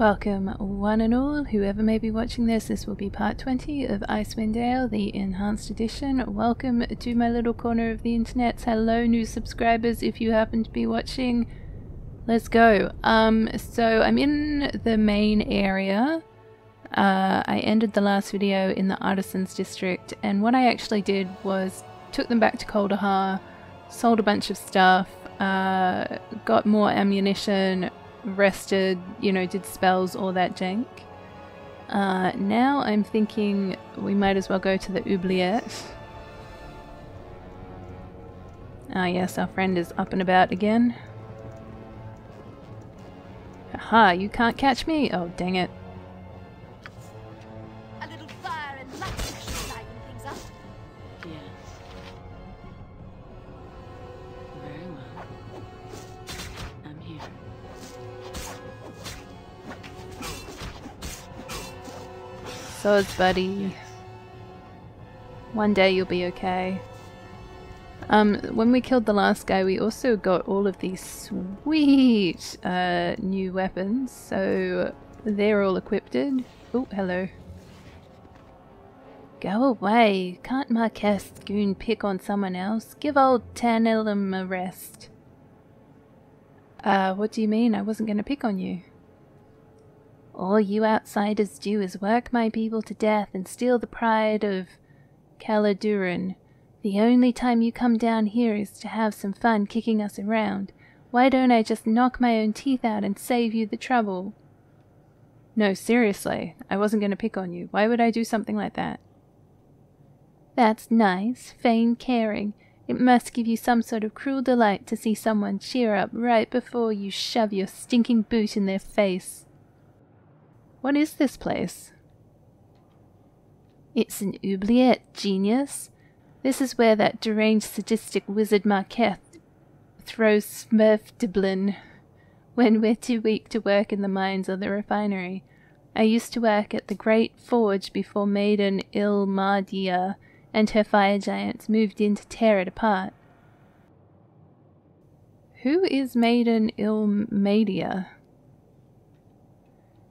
Welcome one and all, whoever may be watching this. This will be part 20 of Icewind Dale, the enhanced edition. Welcome to my little corner of the internet. Hello new subscribers if you happen to be watching. Let's go. So I'm in the main area. I ended the last video in the Artisans District, and what I actually did was took them back to Kuldahar, sold a bunch of stuff, got more ammunition, rested, you know, did spells, all that jank. Now I'm thinking we might as well go to the Oubliette. Ah yes, our friend is up and about again. Aha, you can't catch me! Oh dang it. A little fire and light should lighten things up. Yes. Very well. I'm here. Swords, buddy. Yes. One day you'll be okay. When we killed the last guy, we also got all of these sweet new weapons, so they're all equipped. Oh, hello. Go away. Can't Marquette goon pick on someone else? Give old Tanelum a rest. What do you mean? I wasn't going to pick on you. All you outsiders do is work my people to death and steal the pride of Kaladurin. The only time you come down here is to have some fun kicking us around. Why don't I just knock my own teeth out and save you the trouble? No, seriously, I wasn't going to pick on you. Why would I do something like that? That's nice, feign caring. It must give you some sort of cruel delight to see someone cheer up right before you shove your stinking boot in their face. What is this place? It's an oubliette, genius. This is where that deranged sadistic wizard Marketh throws Svirfneblin when we're too weak to work in the mines or the refinery. I used to work at the great forge before maiden Ilmadia and her fire giants moved in to tear it apart. Who is maiden Ilmadia?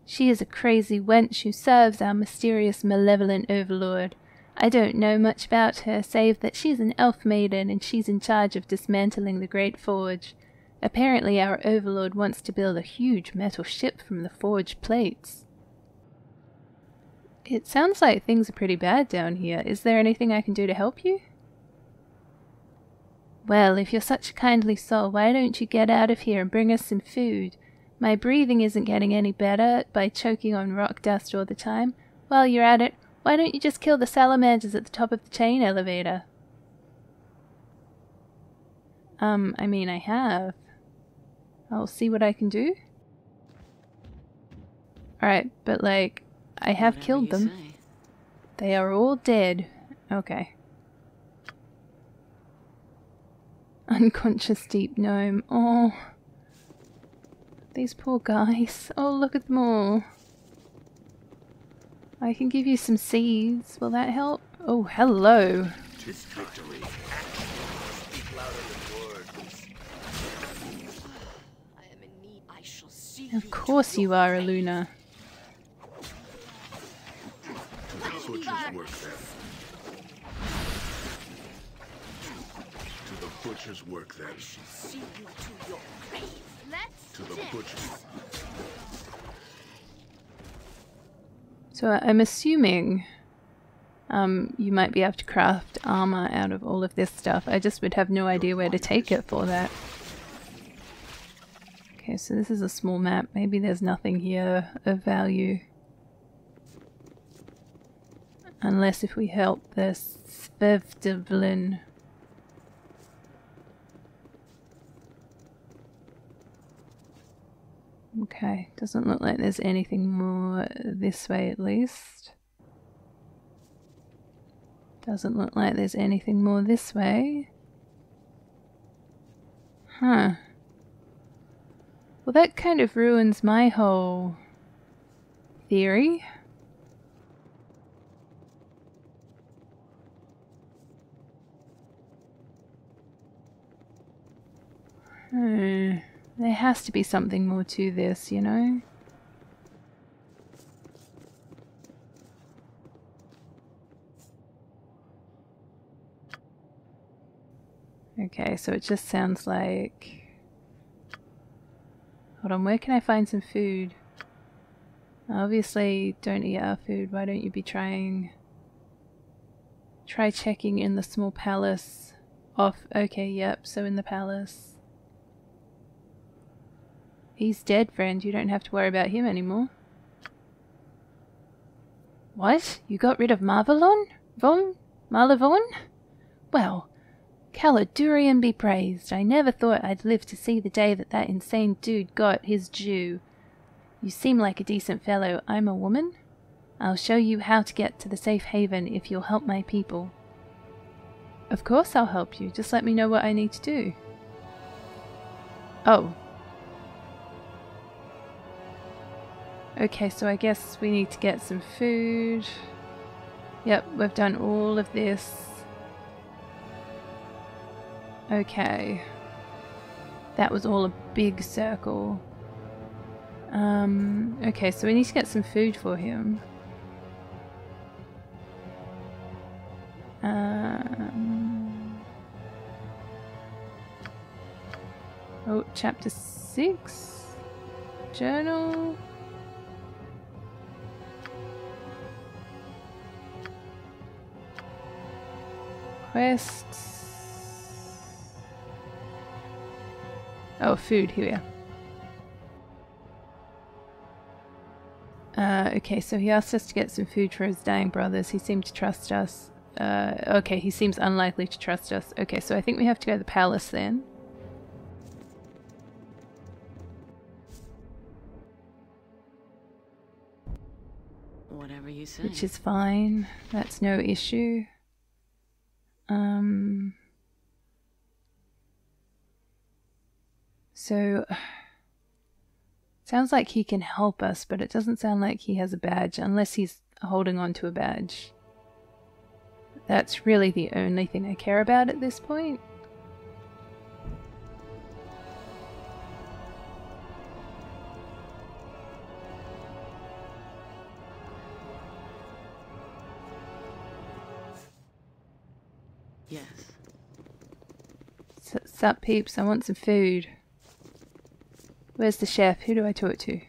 She is a crazy wench who serves our mysterious malevolent overlord. I don't know much about her, save that she's an elf maiden and she's in charge of dismantling the Great Forge. Apparently our overlord wants to build a huge metal ship from the forge plates. It sounds like things are pretty bad down here. Is there anything I can do to help you? Well, if you're such a kindly soul, why don't you get out of here and bring us some food? My breathing isn't getting any better by choking on rock dust all the time. While you're at it, why don't you just kill the salamanders at the top of the chain elevator? I mean, I have. I'll see what I can do. Alright, but like, I have killed them. Say. They are all dead. Okay. Unconscious deep gnome. Oh. These poor guys. Oh, look at them all. I can give you some seeds. Will that help? Oh, hello. Of course you are, Aluna. To the butcher's work then. To the butcher's. So I'm assuming you might be able to craft armor out of all of this stuff. I just would have no idea where to take it for that. Okay, so this is a small map. Maybe there's nothing here of value. Unless if we help the Svirfneblin. Okay, doesn't look like there's anything more this way at least. Doesn't look like there's anything more this way. Huh. Well, that kind of ruins my whole theory. Hmm. There has to be something more to this, you know? Okay, so it just sounds like... Hold on, where can I find some food? Obviously, don't eat our food. Why don't you be trying... Try checking in the small palace off... Okay, yep, so in the palace. He's dead, friend. You don't have to worry about him anymore. What? You got rid of Marvallon? Malavon? Well, Kaladurin be praised. I never thought I'd live to see the day that that insane dude got his due. You seem like a decent fellow. I'm a woman. I'll show you how to get to the safe haven if you'll help my people. Of course I'll help you. Just let me know what I need to do. Oh. Okay, so I guess we need to get some food. Yep, we've done all of this. Okay. That was all a big circle. Okay, so we need to get some food for him. Oh, chapter 6? Journal... Quests. Oh, food, here we are. Okay, so he asked us to get some food for his dying brothers. He seemed to trust us. Okay, he seems unlikely to trust us. Okay, so I think we have to go to the palace then. Whatever you say. Which is fine. That's no issue. So, sounds like he can help us, but it doesn't sound like he has a badge, unless he's holding on to a badge. That's really the only thing I care about at this point. Yes. Sup peeps, I want some food. Where's the chef? Who do I talk to?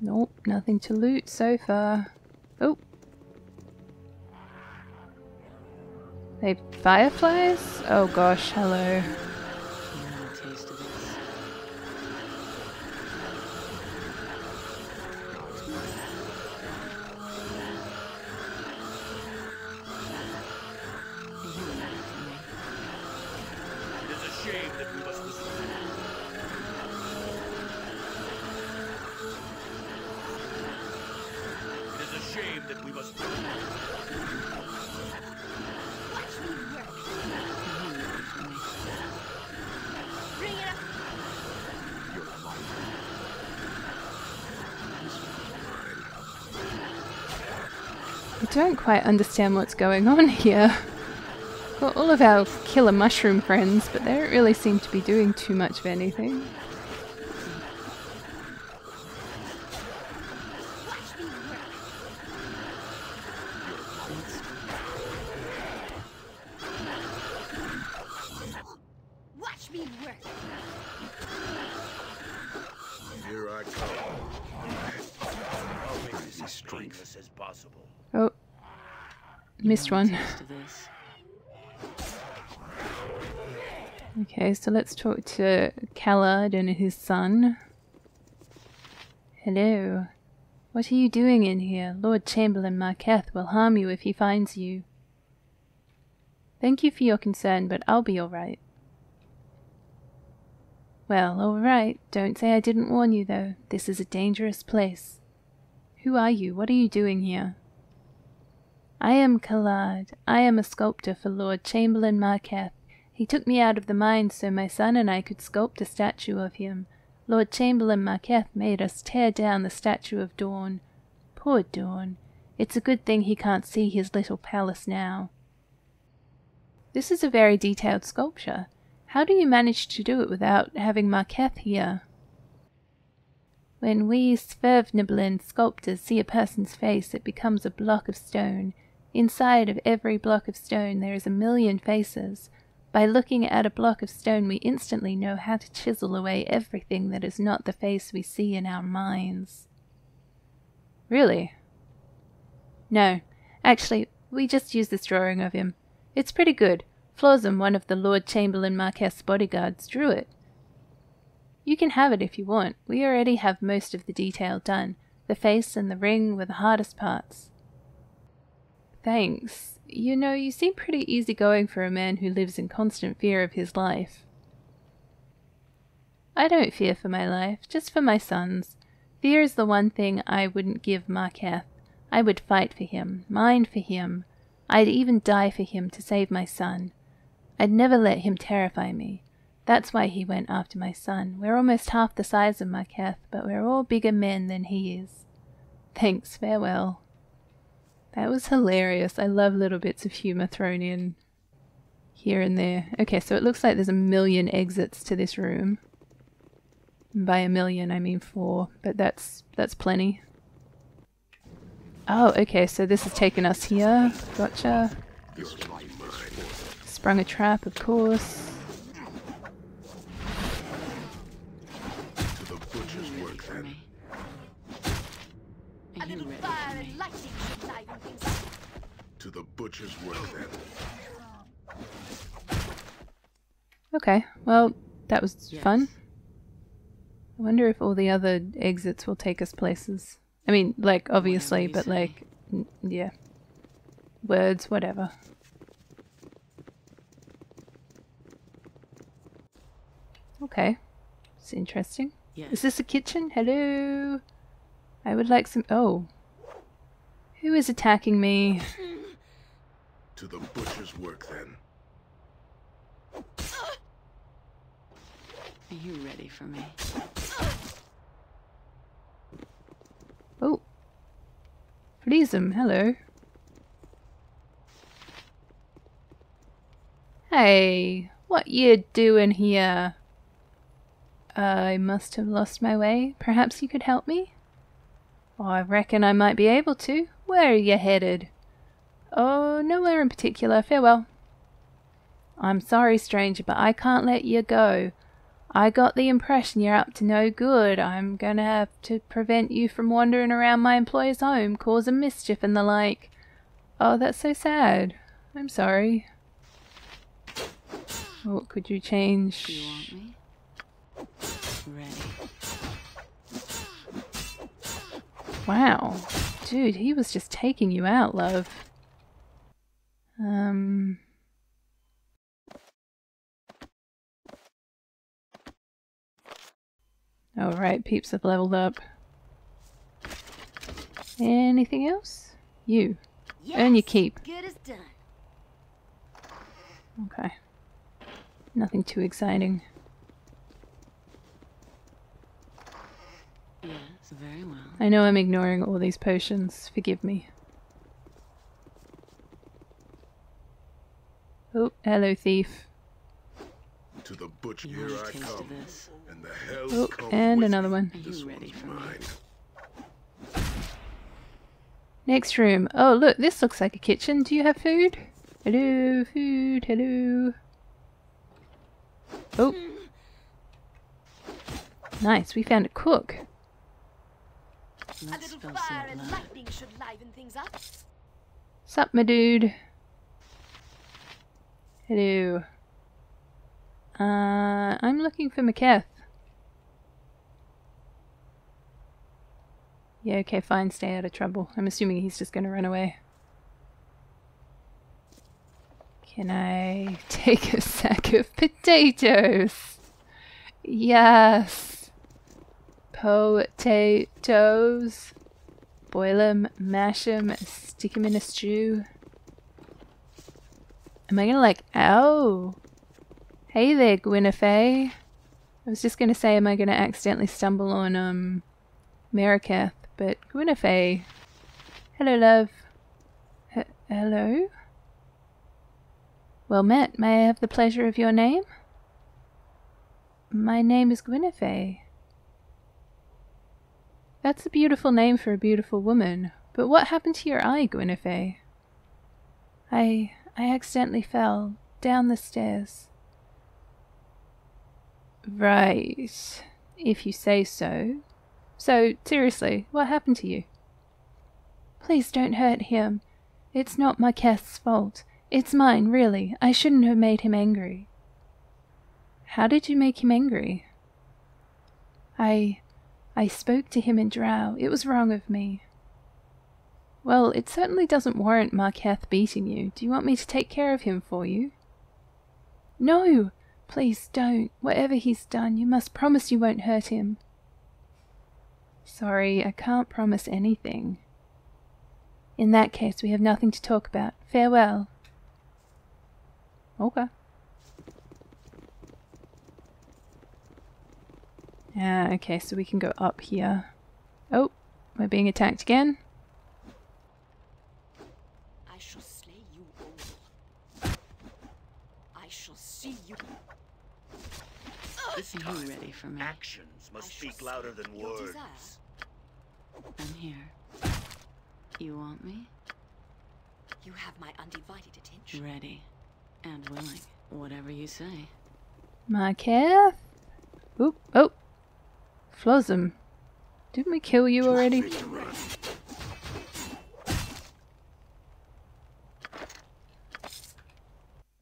Nope, nothing to loot so far. Oh! They fireflies? Oh gosh, hello. I don't quite understand what's going on here. Got all of our killer mushroom friends, but they don't really seem to be doing too much of anything. Missed one. Okay, so let's talk to Callard and his son. Hello. What are you doing in here? Lord Chamberlain Marquette will harm you if he finds you. Thank you for your concern, but I'll be alright. Well, alright. Don't say I didn't warn you, though. This is a dangerous place. Who are you? What are you doing here? I am Callard. I am a sculptor for Lord Chamberlain Marketh. He took me out of the mine so my son and I could sculpt a statue of him. Lord Chamberlain Marketh made us tear down the statue of Dawn. Poor Dawn. It's a good thing he can't see his little palace now. This is a very detailed sculpture. How do you manage to do it without having Marketh here? When we Svirfneblin sculptors see a person's face, it becomes a block of stone. Inside of every block of stone there is a million faces. By looking at a block of stone we instantly know how to chisel away everything that is not the face we see in our minds. Really? No. Actually, we just use this drawing of him. It's pretty good. Flozzum, one of the Lord Chamberlain Marquette's bodyguards, drew it. You can have it if you want. We already have most of the detail done. The face and the ring were the hardest parts. Thanks. You know, you seem pretty easygoing for a man who lives in constant fear of his life. I don't fear for my life, just for my son's. Fear is the one thing I wouldn't give Marketh. I would fight for him, mine for him. I'd even die for him to save my son. I'd never let him terrify me. That's why he went after my son. We're almost half the size of Marketh, but we're all bigger men than he is. Thanks, farewell. That was hilarious. I love little bits of humour thrown in here and there. Okay, so it looks like there's a million exits to this room. And by a million, I mean 4, but that's plenty. Oh, okay, so this has taken us here. Gotcha. Sprung a trap, of course. To the butcher's work then. Okay, well, that was fun. I wonder if all the other exits will take us places. I mean, like, obviously, but like, yeah. Words, whatever. Okay. It's interesting. Yeah. Is this a kitchen? Hello? I would like some— oh. Who is attacking me? To the butcher's work then. Are you ready for me? Oh. Flozzum, hello. Hey, what you doing here? I must have lost my way. Perhaps you could help me? Oh, I reckon I might be able to. Where are you headed? Oh, nowhere in particular. Farewell. I'm sorry, stranger, but I can't let you go. I got the impression you're up to no good. I'm gonna have to prevent you from wandering around my employer's home, causing mischief and the like. Oh, that's so sad. I'm sorry. Oh, could you change? Do you want me? Ready. Wow. Dude, he was just taking you out, love. All right, peeps have leveled up. Anything else? You. Yes, earn your keep. Good as done. Okay. Nothing too exciting. Yes, very well. I know I'm ignoring all these potions. Forgive me. Oh, hello, thief. To the butcher here I come, and the hell's come and another one. This one's mine. Next room. Oh, look, this looks like a kitchen. Do you have food? Hello, food. Hello. Oh, nice. We found a cook. A little fire and lightning should liven things up. Sup, my dude. Hello. I'm looking for Marketh. Yeah, okay, fine, stay out of trouble. I'm assuming he's just gonna run away. Can I take a sack of potatoes? Yes! Potatoes. Boil 'em, mash 'em, stick 'em in a stew. Am I gonna like— ow! Hey there, Gwynefay. I was just gonna say, am I gonna accidentally stumble on, Marketh, but Gwynefay. Hello, love. Hello? Well met, may I have the pleasure of your name? My name is Gwynefay. That's a beautiful name for a beautiful woman, but what happened to your eye, Gwynnefay? I accidentally fell down the stairs. Right, if you say so. So, seriously, what happened to you? Please don't hurt him. It's not Marquette's fault. It's mine, really. I shouldn't have made him angry. How did you make him angry? I spoke to him in Drow. It was wrong of me. Well, it certainly doesn't warrant Marketh beating you. Do you want me to take care of him for you? No! Please don't. Whatever he's done, you must promise you won't hurt him. Sorry, I can't promise anything. In that case, we have nothing to talk about. Farewell. Okay. Ah, okay, so we can go up here. Oh, we're being attacked again. I shall slay you all. I shall see you. Isn't he ready for me? Actions must speak louder than words. I'm here. You want me? You have my undivided attention. Ready and willing. Whatever you say. Marketh? Oop, oh. Flozzum. Didn't we kill you already?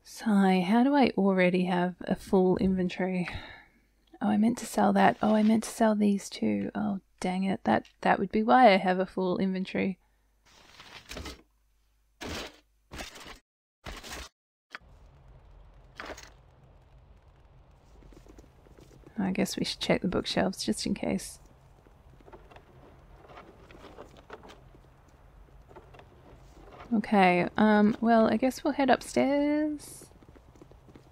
Sigh, how do I already have a full inventory? Oh, I meant to sell that. Oh, I meant to sell these too. Oh, dang it. That would be why I have a full inventory. I guess we should check the bookshelves just in case. Okay, well, I guess we'll head upstairs.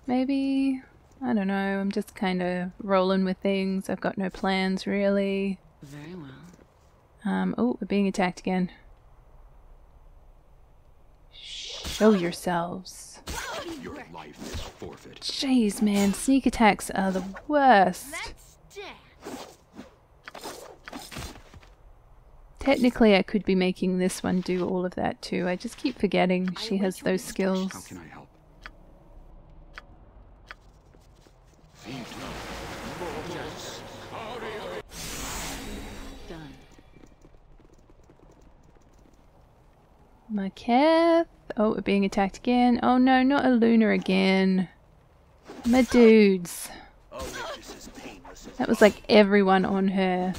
Maybe? I don't know, I'm just kind of rolling with things. I've got no plans, really. Very well. Oh, we're being attacked again. Show yourselves. Your life is forfeit. Jeez, man, sneak attacks are the worst. Technically, I could be making this one do all of that too. I just keep forgetting she has those skills. How can I help? Done. Marketh. Oh, we're being attacked again. Oh no, not a Luna again. My dudes. That was like everyone on her.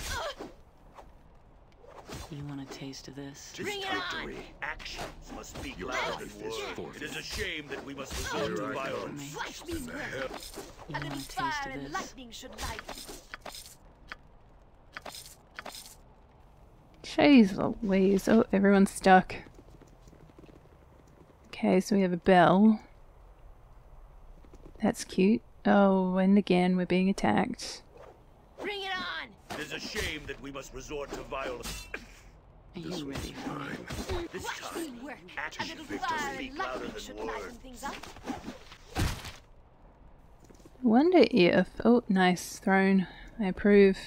You want a taste of this? Bring it on! Actions must be louder than words. It is a shame that we must resort to violence. You want a taste of this? Jeez Louise. Oh, everyone's stuck. Okay, so we have a bell. That's cute. Oh, and again, we're being attacked. Bring it on! It is a shame that we must resort to violence. Are you ready for me? This time, action speak louder than words. Wonder if... Oh, nice throne. I approve.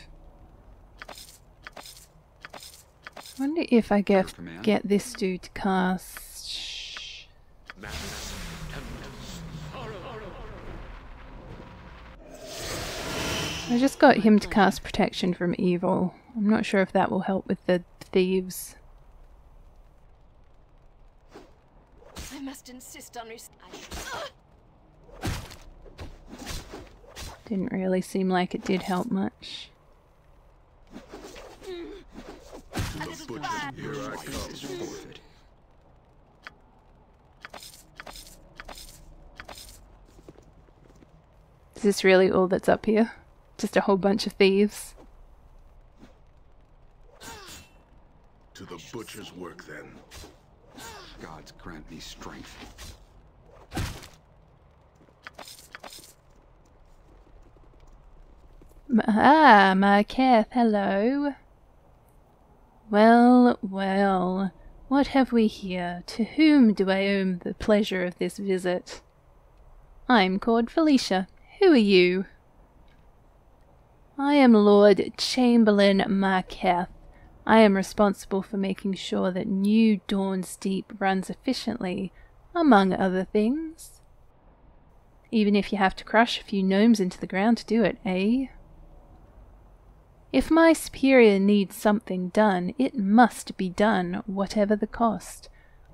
Wonder if I get this dude to cast... I just got him to cast protection from evil. I'm not sure if that will help with the thieves. I must insist on Didn't really seem like it did help much. Here I come. Is this really all that's up here? Just a whole bunch of thieves? To the butcher's work, then. Gods grant me strength. Ah, Marketh, hello. Well, well, what have we here? To whom do I owe the pleasure of this visit? I'm called Felicia. Who are you? I am Lord Chamberlain Marketh, I am responsible for making sure that New Dawn's Deep runs efficiently, among other things. Even if you have to crush a few gnomes into the ground to do it, eh? If my superior needs something done, it must be done, whatever the cost.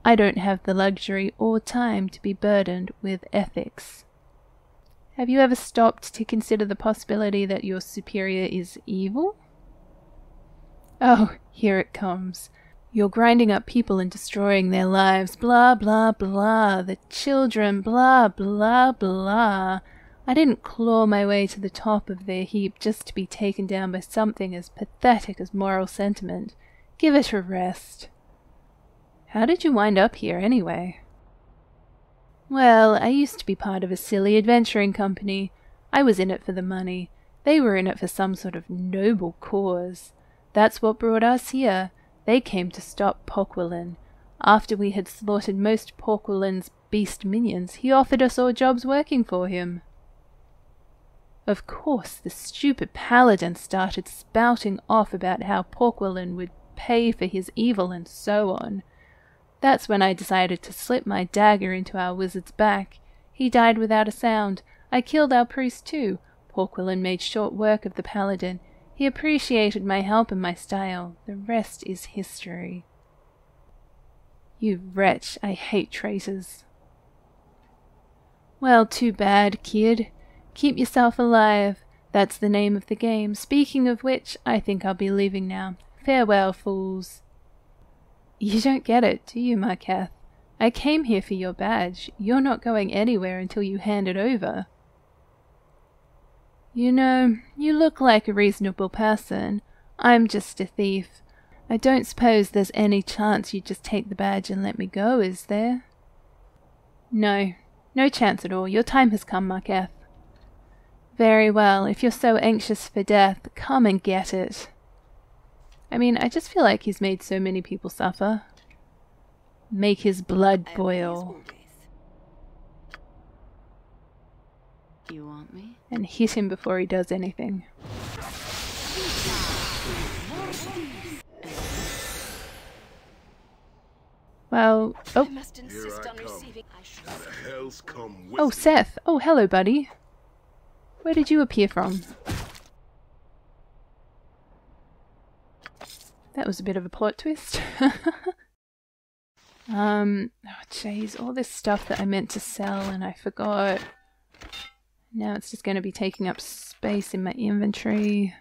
I don't have the luxury or time to be burdened with ethics. Have you ever stopped to consider the possibility that your superior is evil? Oh, here it comes. You're grinding up people and destroying their lives, blah blah blah, the children, blah blah blah. I didn't claw my way to the top of their heap just to be taken down by something as pathetic as moral sentiment. Give it a rest. How did you wind up here, anyway? Well, I used to be part of a silly adventuring company. I was in it for the money. They were in it for some sort of noble cause. That's what brought us here. They came to stop Poquelin. After we had slaughtered most Poquelin's beast minions, he offered us all jobs working for him. Of course, the stupid paladin started spouting off about how Poquelin would pay for his evil and so on. That's when I decided to slip my dagger into our wizard's back. He died without a sound. I killed our priest too. Poquelin made short work of the paladin. He appreciated my help and my style. The rest is history. You wretch, I hate traitors. Well, too bad, kid. Keep yourself alive. That's the name of the game. Speaking of which, I think I'll be leaving now. Farewell, fools. You don't get it, do you, Marketh? I came here for your badge. You're not going anywhere until you hand it over. You know, you look like a reasonable person. I'm just a thief. I don't suppose there's any chance you just take the badge and let me go, is there? No, no chance at all. Your time has come, Marketh. Very well, if you're so anxious for death, come and get it. I mean, I just feel like he's made so many people suffer. Make his blood boil. You want me? And hit him before he does anything. Well, oh. Oh, Seth. Oh, hello, buddy. Where did you appear from? That was a bit of a plot twist. Oh jeez, all this stuff that I meant to sell and I forgot. Now it's just going to be taking up space in my inventory.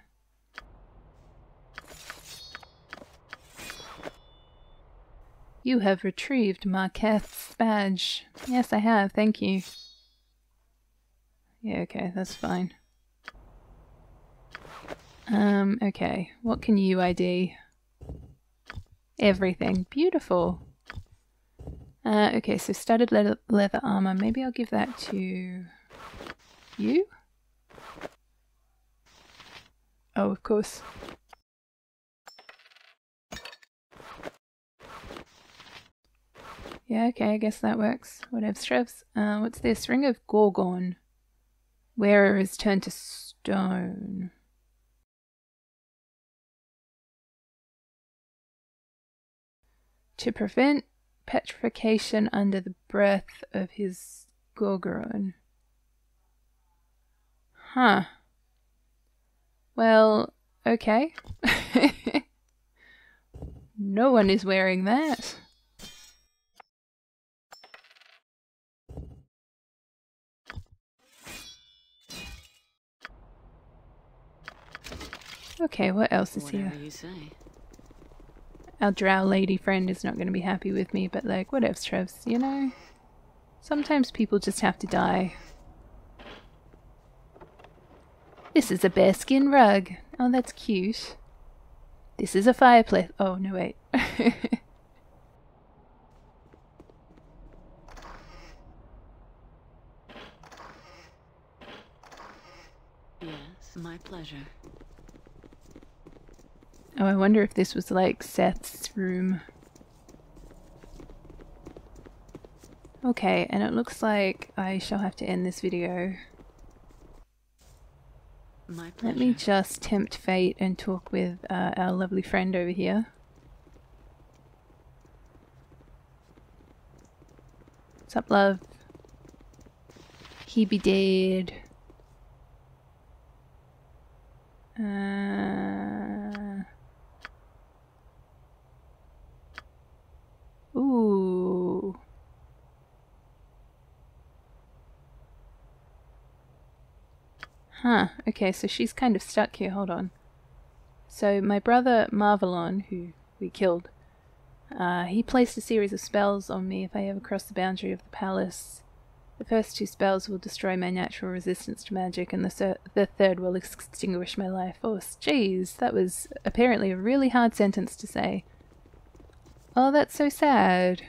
You have retrieved Marquette's badge. Yes, I have, thank you. Yeah, okay, that's fine. Okay, what can you ID? Everything. Beautiful. Okay, so studded leather armor. Maybe I'll give that to you? Oh, of course. Yeah, okay, I guess that works. Whatevs. What's this? Ring of Gorgon. Wearer is turned to stone. To prevent petrification under the breath of his Gorgoron. Huh. Well, okay. No one is wearing that. Okay, what else is here? Our drow lady friend is not going to be happy with me, but like, whatevs, Trevs, you know? Sometimes people just have to die. This is a bearskin rug. Oh, that's cute. This is a fireplace. Oh, no, wait. Yes, my pleasure. Oh, I wonder if this was like Seth's room. Okay, and it looks like I shall have to end this video. My pleasure. Let me just tempt fate and talk with our lovely friend over here. What's up, love? He be dead. Ooh. Huh, okay, so she's kind of stuck here, hold on. So my brother Marvallon, who we killed, he placed a series of spells on me if I ever cross the boundary of the palace. The first two spells will destroy my natural resistance to magic, and the third will extinguish my life force. Jeez, that was apparently a really hard sentence to say. Oh, that's so sad.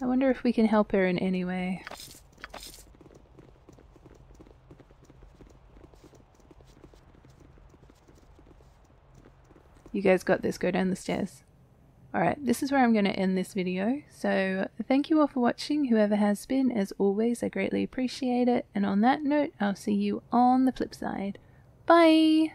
I wonder if we can help her in any way. You guys got this, go down the stairs. Alright, this is where I'm going to end this video, so thank you all for watching, whoever has been, as always, I greatly appreciate it, and on that note, I'll see you on the flip side. Bye!